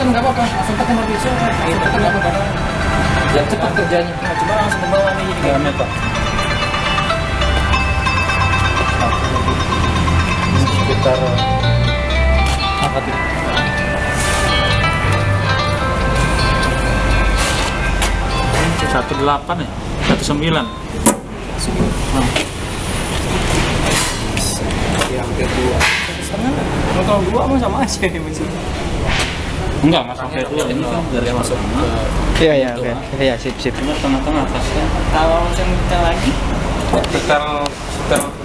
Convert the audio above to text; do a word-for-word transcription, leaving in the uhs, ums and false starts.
sempetan nggak apa-apa, sempetan mau besok, sempetan nggak apa-apa. Ya cepat kerjanya. Nah, cuma langsung membawa nih jadi garamnya Pak. Ini sekitar apa tuh? Satu delapan ya, satu sembilan. Ya hampir dua. Kalau kalau dua mah sama aja ya maksudnya. Enggak, mas sampai dua ini kan dari masuk. Iya iya, oke. Ya sip sip. Tengah-tengah atasnya. Kalau yang kita lagi sekitar sekitar